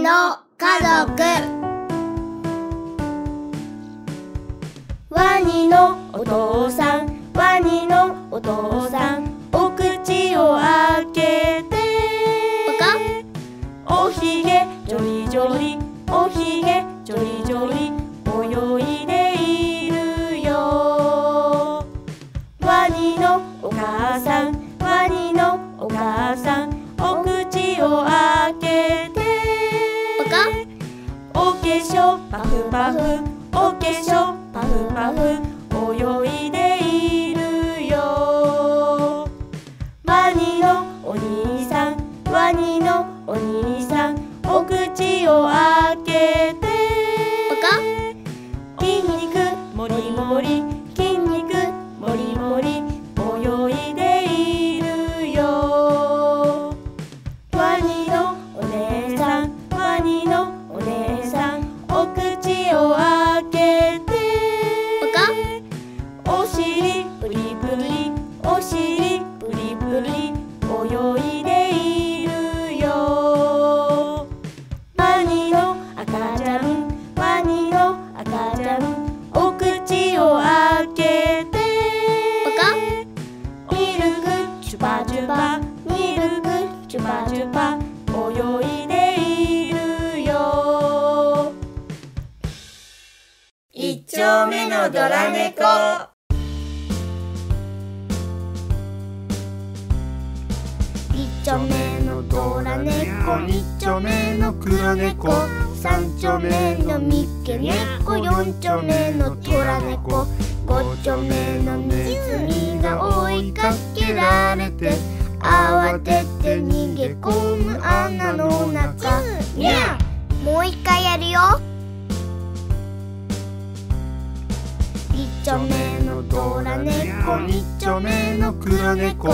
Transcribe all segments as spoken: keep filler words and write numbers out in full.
ちの家族。ワニのお父さん、ワニのお父さん、お口を開けて、おひげジョリジョリ、おひげジョリジョリ、泳いでいるよ。ワニのお母さん、ワニのお母さん、お口を開けて、お化粧パフパフ、お化粧パフパフ、泳いでいるよ。ワニのお兄さん、ワニのお兄さん、お口を開けて、筋肉もりもり、筋肉もりもり、泳いでいるよ。ワニのお姉さん、ワニのお姉さん、お口を開けて、お尻プリプリ、お尻プリプリ、泳いでいるよ。ワニの赤ちゃん、ワニの赤ちゃん、お口を開けて、ミルクチュパチュパ、ミルクチュパチュパ、泳いでいるよ。一丁目のドラ猫。一丁目のドラ猫、二丁目の黒猫、三丁目の三毛猫、四丁目の虎猫、五丁目のネズミが追いかけられて、慌てて逃げ込む穴の中、にゃー。もう一回やるよ。一丁目のドラ猫、二丁目の黒猫、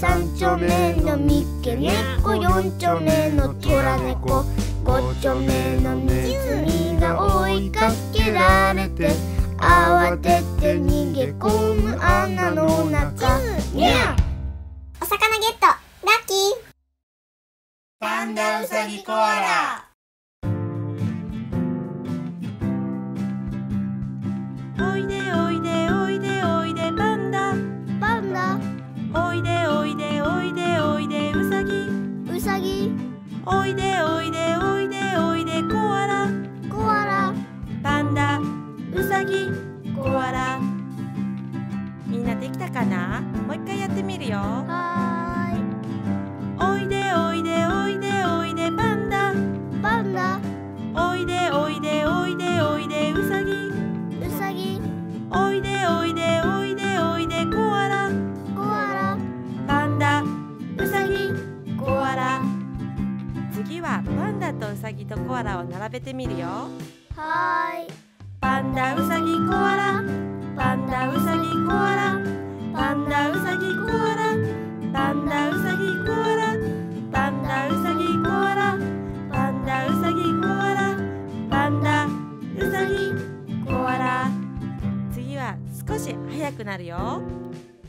三丁目の三毛猫、四丁目の虎猫、五丁目のネズミが追いかけられて、慌てて逃げ込む穴の中、にゃー。お魚ゲット、ラッキー。パンダ、ウサギ、コアラ。おいでおいでおいでおいでパンダ、パンダ。おいでおいでおいでおいでウサギ、ウサギ。おいでおいでおいでおいでコアラ、コアラ。パンダ、ウサギ、コアラ。みんなできたかな？もう一回やってみるよ。はーい。おいでおいでおいでおいでパンダ、パンダ。おいでおいでおいでおいでウサギ、ウサギ。おいでおいでおいでおいでコアラ、コアラ。パンダ、ウサギ、コアラ。次はパンダとウサギとコアラを並べてみるよ。はーい。パンダ、ウサギ、コアラ。パンダ、ウサギ、コアラ。パンダ、ウサギ、コアラ。パンダ、ウサギ、コアラ。パンダ、ウサギ、コアラ。パンダ、ウサギ、コアラ。パンダ、ウサギ、コアラ。次は少し速くなるよ。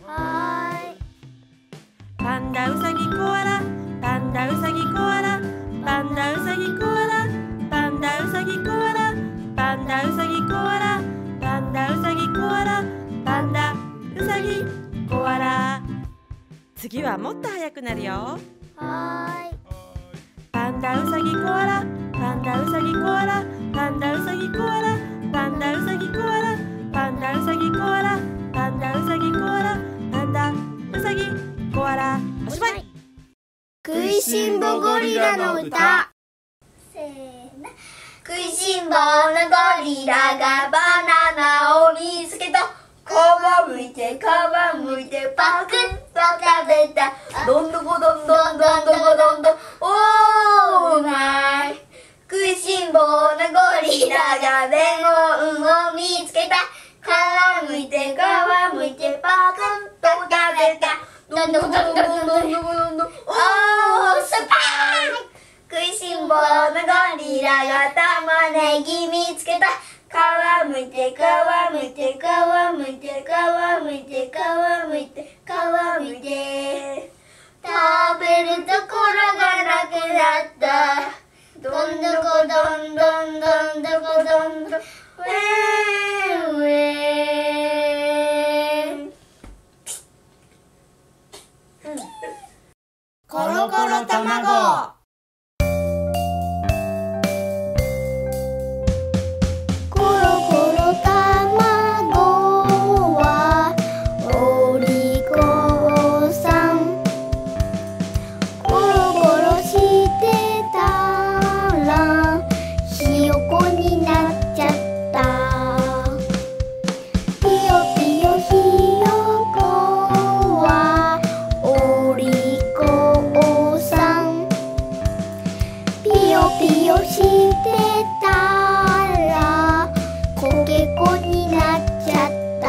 はーい。パンダ、ウサギ、コアラ。パンダ、ウサギ、コアラ。パンダ、ウサギ、コアラ。パンダ、ウサギ、コアラ。パンダ、ウサギ、コアラ。パンダ、ウサギ、コアラ。パンダ、ウサギ、コアラ。次はもっと速くなるよ。はーい。パンダ、ウサギ、コアラ。パンダ、ウサギ、コアラ。パンダ、ウサギ、コアラ。パンダ、ウサギ、コアラ。パンダ、ウサギ、コアラ。パンダ、ウサギ、コアラ。パンダ、ウサギ、コアラ。おしまい。食いしん坊ゴリラの歌。せーの。食いしん坊のゴリラがバナナを見つけた。皮むいて皮むいてパクッと食べた。どんどこどんどんどんどこどんどん、おーうまい。食いしん坊のゴリラがレモンを見つけた。皮むいて皮むいてパクンと食べた。どんどんどんどんどんどんどんどん、おーすっぱい。食いしん坊のゴリラが玉ねぎ見つけた。皮むいて皮むいて皮むいて皮むいて皮むいて皮むいて、食べるところがなくなった。どんどこピヨピヨしてたら焦げ粉になっちゃった」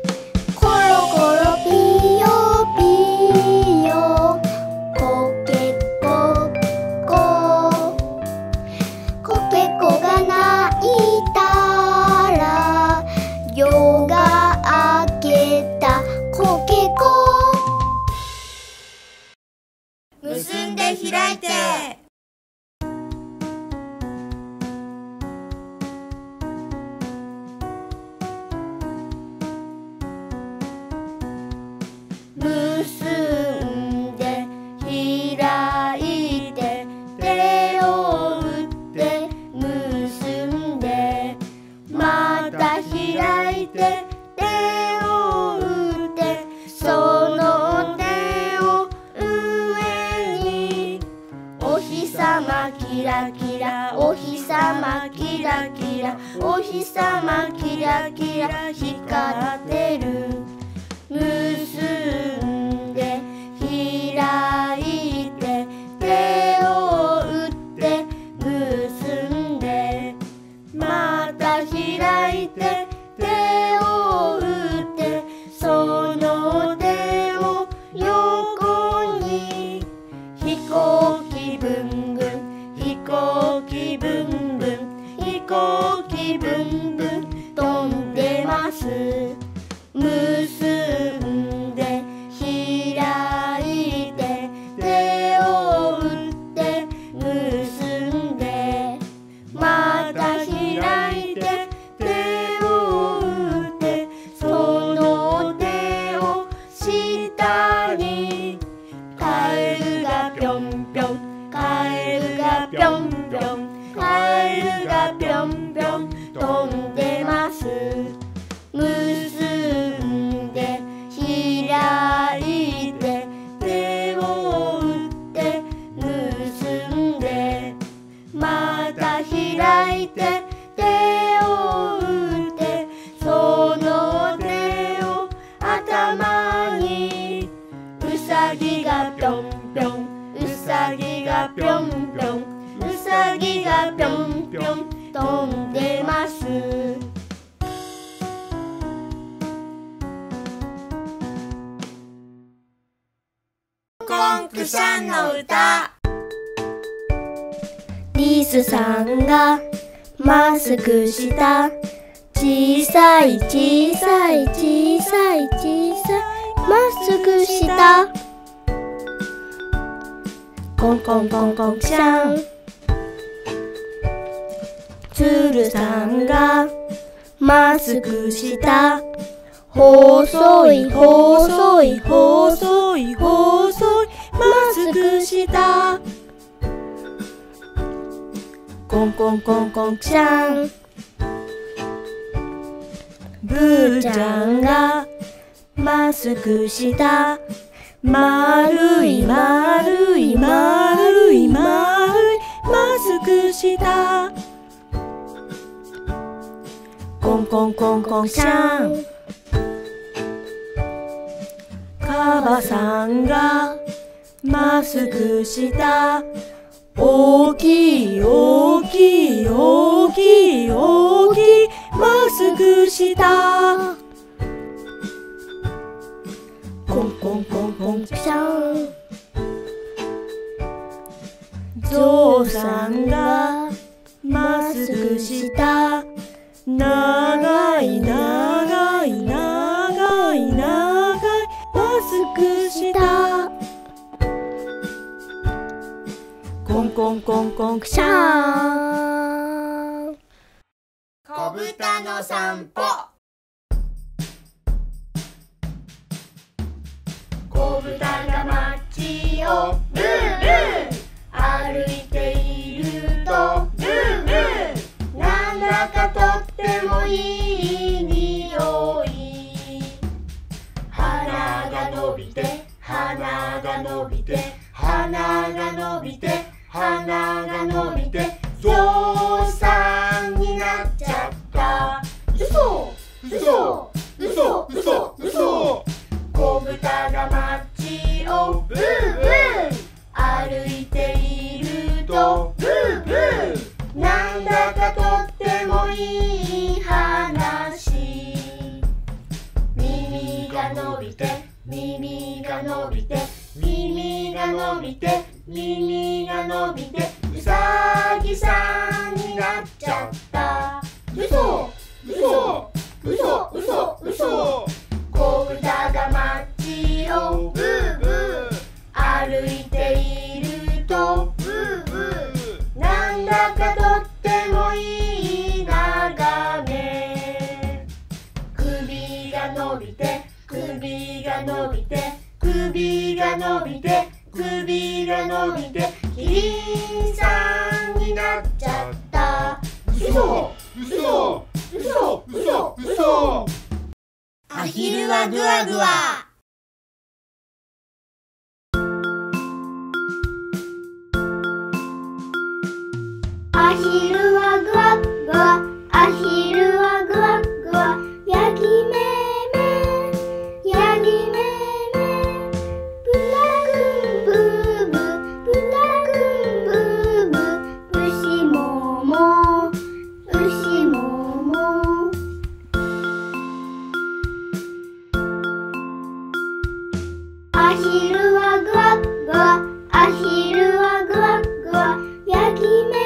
「コロコロピヨピヨ焦げ粉粉」「焦げ粉が泣いたら夜が明けた焦げ粉」結んで開いて結んで開いて手を打って結んでまた開いて手を打ってその手キラキラお日様キラキラお日様キラキラ光ってる結んで開いて手を打って結んでまた開いて手を打ってその手を横に飛行機分飛行機ブンブン飛行機ブンブン飛んでます結んで開いて手を打って結んでまた開いて手を打ってその手を下にカエルがぴょんぴょんカエルがぴょんぴょんカエルがぴょんぴょん飛んでます結んで開いて手を打って結んでまた開いて手を打ってその手を頭にうさぎがぴょんぴょんうさぎがぴょんぴょんうさぎがぴょんぴょん飛んでますコンクさんの歌リスさんがマスクした小さい小さい小さい小さいマスクしたコンコンコンコンシャンツルさんがマスクした細い細い細い細いマスクしたコンコンコンコンシャンブーちゃんがマスクしたまるいまるいまるいまるいマスクしたコンコンコンコンシャンカバさんがマスクした大きい大きい大きい大きいマスクしたコンコンコンコンシャンゾウさんがマスクした長い長い長い長いマスクしたコンコンコンコンシャンこぶたの散歩こぶたが街をブーブー歩いているとブーブーなんだかとってもいい匂い鼻が伸びて鼻が伸びて鼻が伸びて鼻が伸びてゾウさんになっちゃったうそログはアヒルはグワッグワ、アヒルはグワッグワ、ヤギめめ、ヤギめめ、ブタくんブーブー、ブタくんブーブー、うしもも、うしもも。アヒルはグワッグワ、アヒルはグワッグワ、ヤギめめ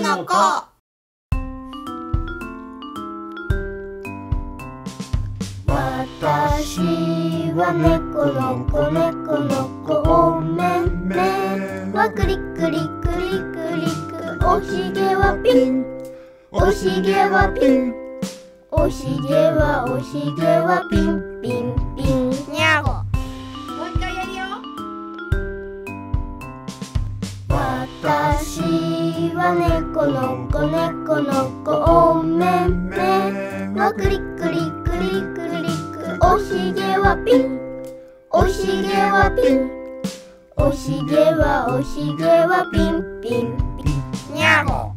の子。私は猫の子、猫の子、おめめはくりくりくりくりく、おひげはピン、おひげはピン、おひげはおひげはピンピンピン、にゃご。もう一回やるよ。私は猫の子、猫の子、おめめはくりくりくりくりく、おひげはピン、おひげはピン、おひげはおひげはピンピンピン、にゃご。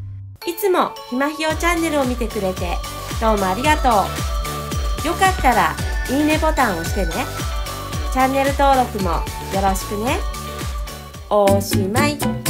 いつもひまひよチャンネルを見てくれてどうもありがとう。よかったらいいねボタンを押してね。チャンネル登録もよろしくね。おしまい。